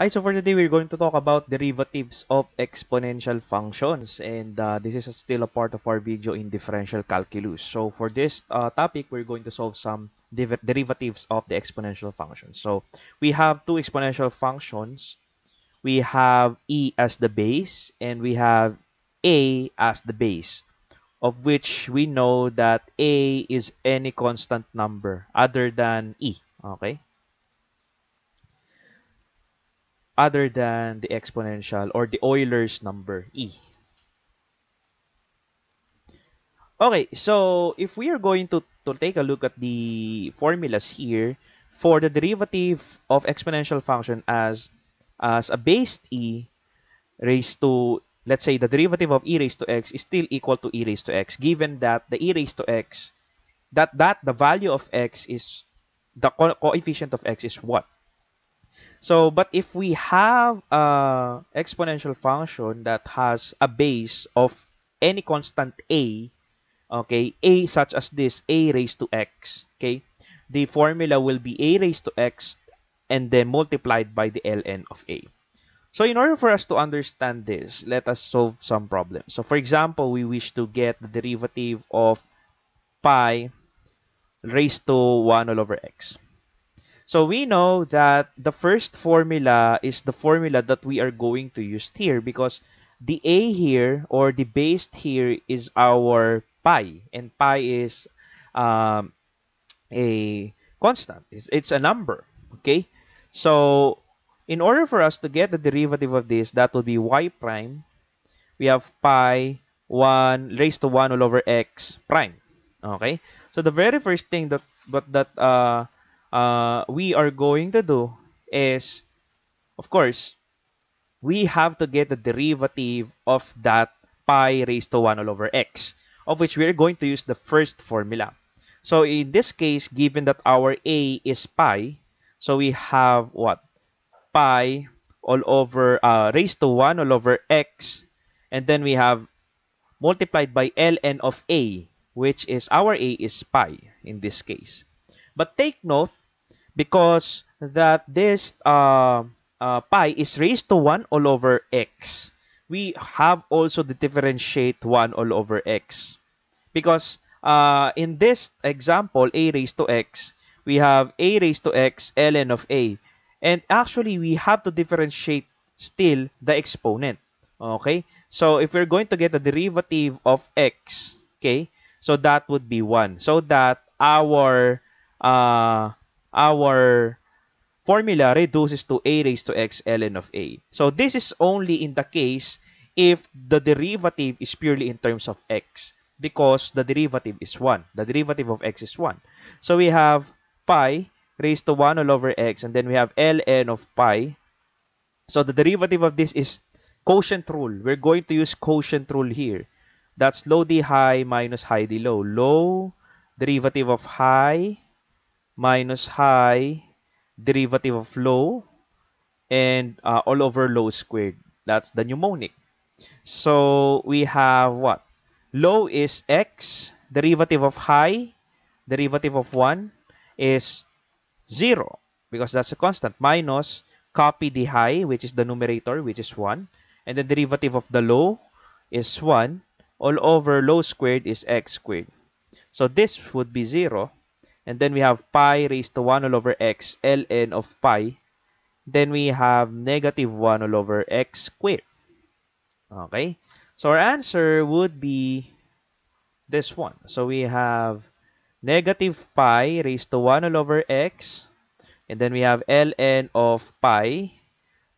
Alright, so for today, we're going to talk about derivatives of exponential functions. And this is still a part of our video in differential calculus. So for this topic, we're going to solve some derivatives of the exponential functions. So we have two exponential functions. We have e as the base, and we have a as the base, of which we know that a is any constant number other than e, okay? Other than the exponential or the Euler's number, E. Okay, so if we are going to take a look at the formulas here for the derivative of exponential function as a base E raised to, let's say the derivative of E raised to X is still equal to E raised to X, given that the E raised to X, that the value of X is, the coefficient of X is what? So, but if we have an exponential function that has a base of any constant a, okay, a such as this, a raised to x, okay, the formula will be a raised to x and then multiplied by the ln of a. So, in order for us to understand this, let us solve some problems. So, for example, we wish to get the derivative of pi raised to 1 all over x. So we know that the first formula is the formula that we are going to use here because the a here or the base here is our pi, and pi is a constant. It's a number, okay? So in order for us to get the derivative of this, that would be y prime. We have pi 1 raised to 1 all over x prime, okay? So the very first thing that we are going to do is, of course, we have to get the derivative of that pi raised to 1 all over x, of which we are going to use the first formula. So in this case, given that our a is pi, so we have what? Pi all over raised to 1 all over x, and then we have multiplied by ln of a, which is our a is pi in this case. But take note, because that this pi is raised to 1 all over x, we have also to differentiate 1 all over x. Because in this example, a raised to x, we have a raised to x ln of a. And actually, we have to differentiate still the exponent. Okay? So, if we're going to get the derivative of x, okay? So, that would be 1. So, that our formula reduces to a raised to x ln of a. So this is only in the case if the derivative is purely in terms of x, because the derivative is 1. The derivative of x is 1. So we have pi raised to 1 all over x, and then we have ln of pi. So the derivative of this is quotient rule. We're going to use quotient rule here. That's low d high minus high d low. Low derivative of high minus high derivative of low, and all over low squared. That's the mnemonic. So we have what? Low is x, derivative of high, derivative of 1 is 0, because that's a constant, minus copy the high, which is the numerator, which is 1, and the derivative of the low is 1, all over low squared is x squared. So this would be 0. And then we have pi raised to 1 all over x ln of pi. Then we have negative 1 all over x squared. Okay? So our answer would be this one. So we have negative pi raised to 1 all over x. And then we have ln of pi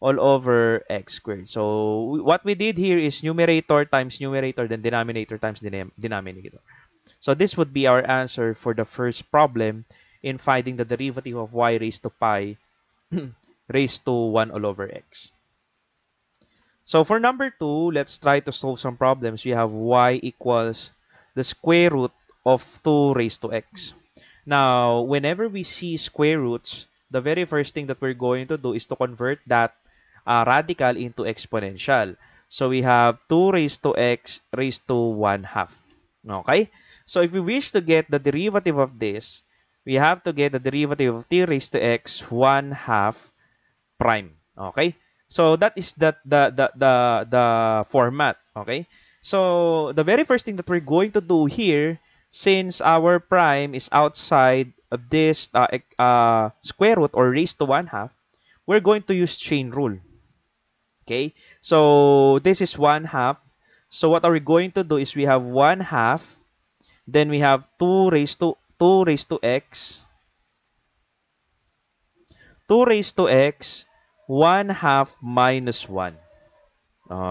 all over x squared. So what we did here is numerator times numerator, then denominator times denominator. So this would be our answer for the first problem in finding the derivative of y raised to pi raised to 1 all over x. So for number 2, let's try to solve some problems. We have y equals the square root of 2 raised to x. Now, whenever we see square roots, the very first thing that we're going to do is to convert that radical into exponential. So we have 2 raised to x raised to 1/2. Okay? So if we wish to get the derivative of this, we have to get the derivative of t raised to x 1/2 prime. Okay? So that is the format. Okay? So the very first thing that we're going to do here, since our prime is outside of this square root or raised to 1/2, we're going to use chain rule. Okay? So this is 1/2. So what are we going to do is we have 1/2, then we have 2 raised to x, 2 raised to x, 1/2 minus 1.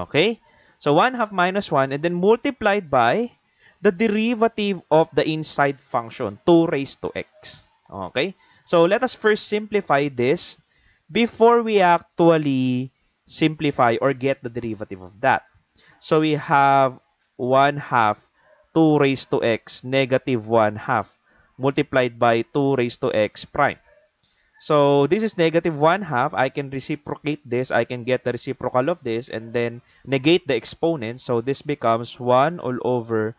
Okay? So 1/2 minus 1, and then multiplied by the derivative of the inside function, 2 raised to x. Okay? So let us first simplify this before we actually simplify or get the derivative of that. So we have 1/2, 2 raised to x, negative 1/2, multiplied by 2 raised to x prime. So this is negative 1/2. I can reciprocate this. I can get the reciprocal of this and then negate the exponent. So this becomes 1 all over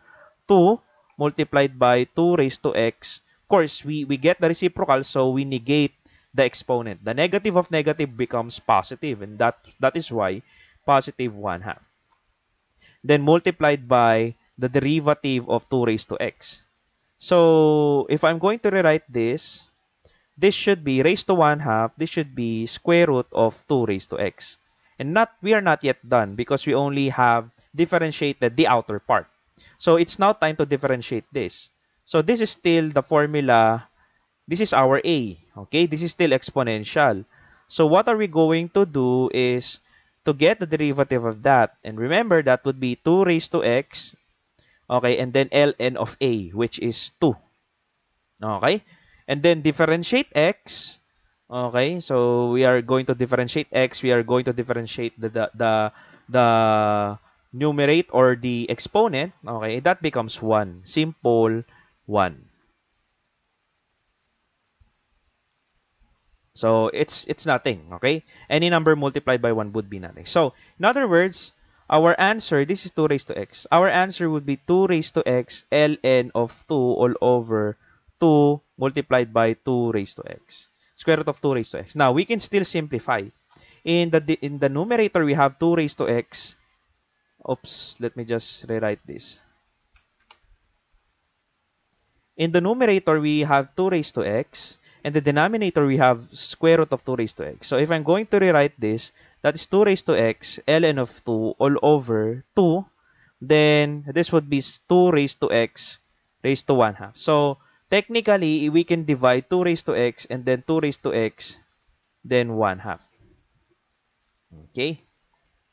2 multiplied by 2 raised to x. Of course, we get the reciprocal, so we negate the exponent. The negative of negative becomes positive, and that is why positive 1/2. Then multiplied by the derivative of 2 raised to x. So if I'm going to rewrite this, this should be raised to 1/2, this should be square root of 2 raised to x. And we are not yet done because we only have differentiated the outer part. So it's now time to differentiate this. So this is still the formula. This is our a. Okay, this is still exponential. So what are we going to do is to get the derivative of that. And remember, that would be 2 raised to x. Okay, and then ln of a, which is 2. Okay? And then differentiate x. Okay, so we are going to differentiate x. We are going to differentiate the numerator or the exponent. Okay, that becomes 1. Simple 1. So it's nothing. Okay, any number multiplied by 1 would be nothing. So in other words, our answer, this is 2 raised to x. Our answer would be 2 raised to x ln of 2 all over 2 multiplied by 2 raised to x, square root of 2 raised to x. Now we can still simplify. In the numerator, we have 2 raised to x. Oops, let me just rewrite this. In the numerator, we have 2 raised to x. And the denominator, we have square root of 2 raised to x. So if I'm going to rewrite this, that is 2 raised to x ln of 2 all over 2. Then this would be 2 raised to x raised to 1/2. So technically, we can divide 2 raised to x and then 2 raised to x, then 1/2. Okay?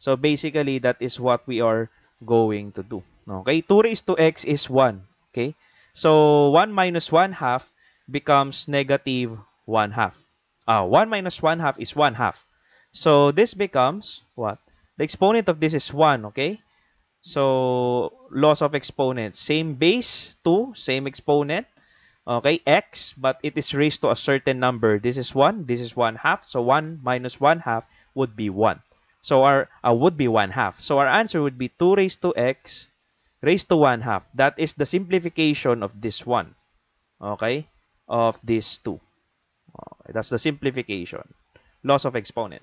So basically, that is what we are going to do. Okay? 2 raised to x is 1. Okay? So 1 minus 1/2 becomes negative 1/2. 1 minus 1/2 is 1/2. So this becomes what? The exponent of this is 1, okay? So loss of exponents. Same base, 2, same exponent. Okay, x, but it is raised to a certain number. This is 1, this is 1/2. So 1 minus 1/2 would be 1. So our would be 1/2. So our answer would be 2 raised to x raised to 1/2. That is the simplification of this 1. Okay? Of these 2. Okay, that's the simplification. Loss of exponent.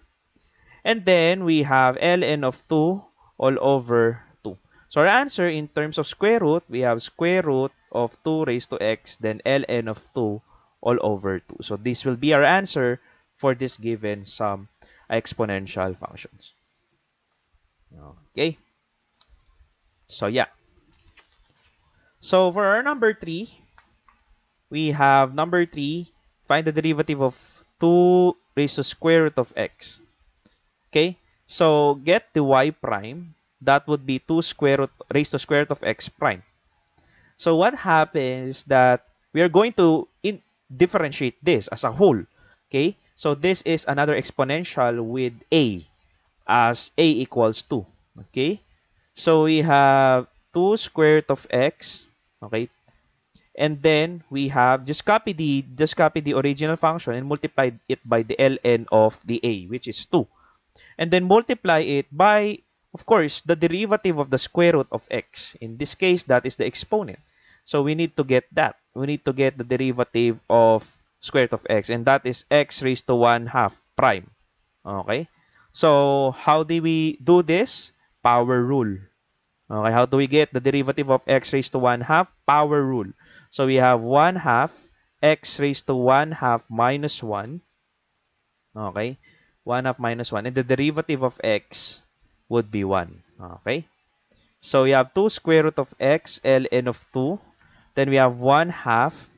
And then we have ln of 2 all over 2. So our answer in terms of square root, we have square root of 2 raised to x, then ln of 2 all over 2. So this will be our answer for this given sum exponential functions. Okay? So yeah. So for our number 3, we have number 3, find the derivative of 2 raised to square root of x. Okay? So, get the y prime. That would be 2 square root raised to square root of x prime. So, what happens is that we are going to differentiate this as a whole. Okay? So, this is another exponential with a as a equals 2. Okay? So, we have 2 square root of x. Okay? And then we have just copy the original function and multiply it by the ln of the a, which is 2. And then multiply it by, of course, the derivative of the square root of x. In this case, that is the exponent. So we need to get that. We need to get the derivative of square root of x, and that is x raised to 1/2 prime. Okay? So how do we do this? Power rule. Okay, how do we get the derivative of x raised to 1 half? Power rule. So we have 1 half x raised to 1 half minus 1. Okay, 1 half minus 1. And the derivative of x would be 1. Okay, so we have 2 square root of x ln of 2. Then we have 1 half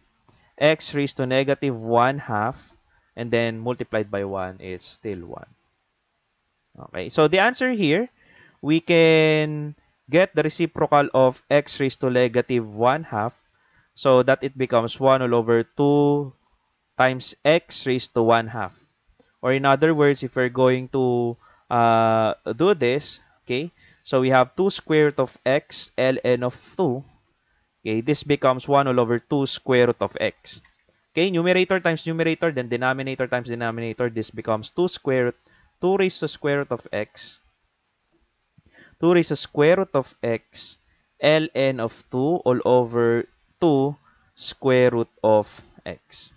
x raised to negative 1 half. And then multiplied by 1, it's still 1. Okay, so the answer here, we can get the reciprocal of x raised to negative 1 half so that it becomes 1 all over 2 times x raised to 1 half. Or in other words, if we're going to do this, okay, so we have 2 square root of x ln of 2. Okay, this becomes 1 all over 2 square root of x. Okay, numerator times numerator, then denominator times denominator. This becomes 2 raised to square root of x. 2 raised to square root of x ln of 2 all over 2 square root of x.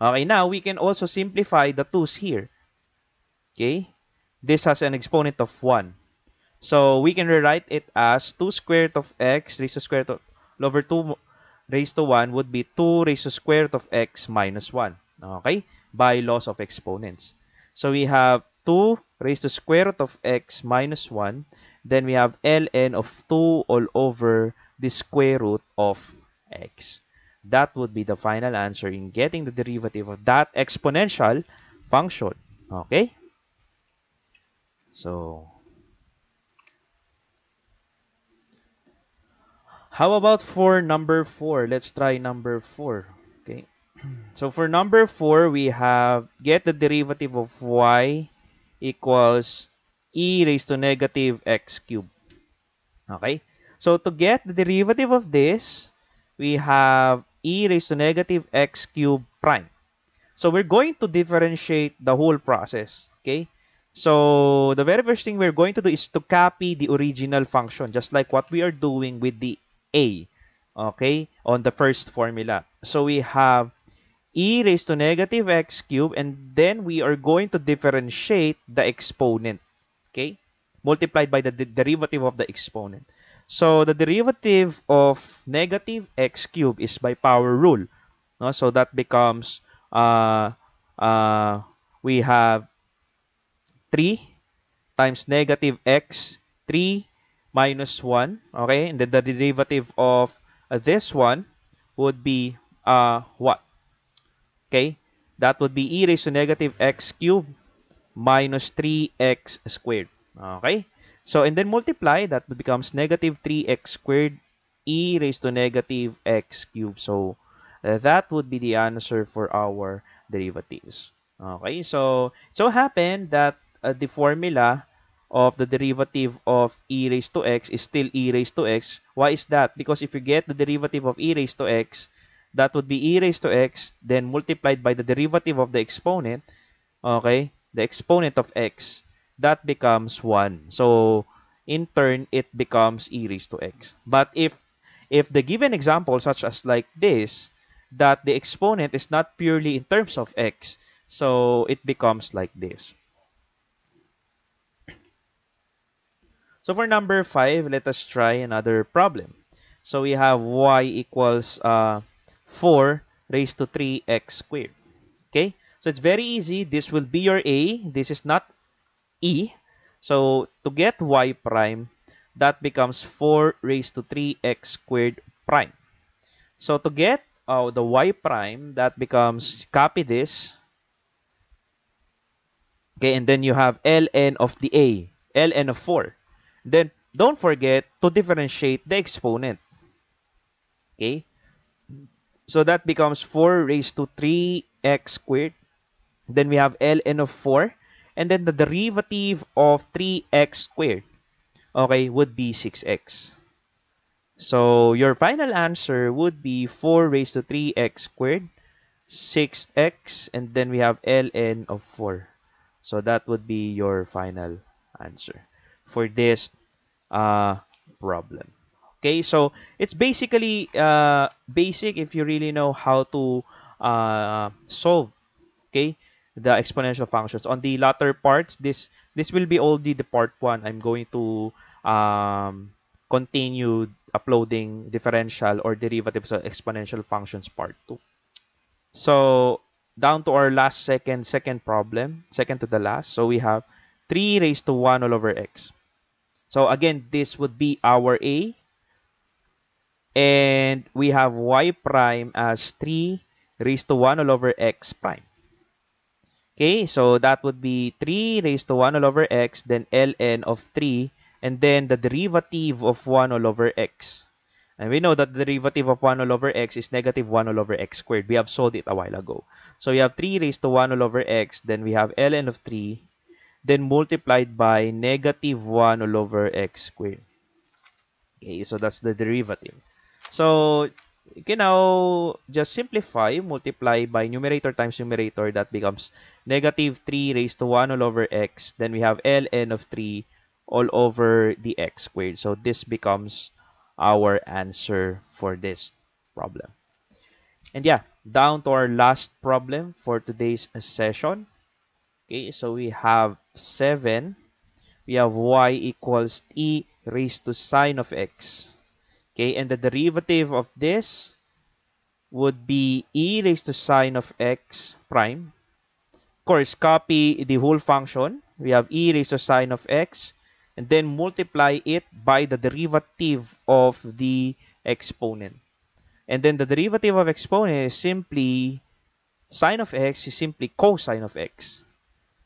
Okay, now we can also simplify the 2's here. Okay, this has an exponent of 1. So we can rewrite it as 2 square root of x raised to square root of all over 2 raised to 1 would be 2 raised to square root of x minus 1. Okay, by laws of exponents. So we have 2 raised to square root of x minus 1. Then we have ln of 2 all over the square root of x. That would be the final answer in getting the derivative of that exponential function. Okay? So, how about for number 4? Let's try number 4. Okay? So, for number 4, we have get the derivative of y equals e raised to negative x cubed. Okay? So, to get the derivative of this, we have e raised to negative x cubed prime. So, we're going to differentiate the whole process. Okay? So, the very first thing we're going to do is to copy the original function, just like what we are doing with the a. Okay? On the first formula. So, we have e raised to negative x cubed, and then we are going to differentiate the exponent. Okay, multiplied by the derivative of the exponent. So the derivative of negative x cubed is by power rule. No? So that becomes, we have 3 times negative x, 3 minus 1. Okay, and then the derivative of this one would be what? Okay, that would be e raised to negative x cubed minus 3x squared. Okay? So, and then multiply. That becomes negative 3x squared e raised to negative x cubed. So, that would be the answer for our derivatives. Okay? So, it so happened that the formula of the derivative of e raised to x is still e raised to x. Why is that? Because if you get the derivative of e raised to x, that would be e raised to x, then multiplied by the derivative of the exponent. Okay? The exponent of x, that becomes 1. So, in turn, it becomes e raised to x. But if the given example, such as like this, that the exponent is not purely in terms of x, so it becomes like this. So, for number 5, let us try another problem. So, we have y equals 4 raised to 3x squared. Okay? So, it's very easy. This will be your a. This is not e. So, to get y prime, that becomes 4 raised to 3x squared prime. So, to get the y prime, that becomes, copy this. Okay, and then you have ln of the a, ln of 4. Then, don't forget to differentiate the exponent. Okay? So, that becomes 4 raised to 3x squared. Then we have ln of 4. And then the derivative of 3x squared, okay, would be 6x. So, your final answer would be 4 raised to 3x squared, 6x, and then we have ln of 4. So, that would be your final answer for this problem. Okay, so it's basically basic if you really know how to solve, okay? the exponential functions. On the latter parts, this will be only the part 1. I'm going to continue uploading differential or derivatives of exponential functions part 2. So down to our last second problem, second to the last. So we have 3 raised to 1 all over x. So again, this would be our a, and we have y prime as 3 raised to 1 all over x prime. Okay, so that would be 3 raised to 1 all over x, then ln of 3, and then the derivative of 1 all over x. And we know that the derivative of 1 all over x is negative 1 all over x squared. We have solved it a while ago. So we have 3 raised to 1 all over x, then we have ln of 3, then multiplied by negative 1 all over x squared. Okay, so that's the derivative. So you can now just simplify, multiply by numerator times numerator. That becomes negative 3 raised to 1 all over x. Then we have ln of 3 all over the x squared. So this becomes our answer for this problem. And yeah, down to our last problem for today's session. Okay, so we have 7. We have y equals e raised to sine of x. Okay, and the derivative of this would be e raised to sine of x prime. Of course, copy the whole function. We have e raised to sine of x, and then multiply it by the derivative of the exponent. And then the derivative of exponent is simply sine of x is simply cosine of x.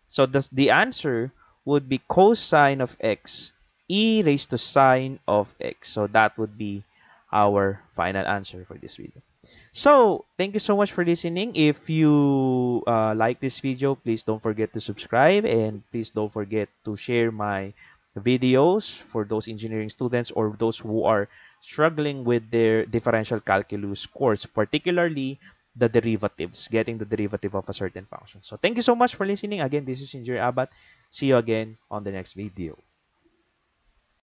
So the answer would be cosine of x e raised to sine of x. So that would be our final answer for this video. So thank you so much for listening. If you like this video, please don't forget to subscribe, and please don't forget to share my videos for those engineering students or those who are struggling with their differential calculus course, particularly the derivatives, getting the derivative of a certain function. So thank you so much for listening. Again, this is Engineer Abat. See you again on the next video.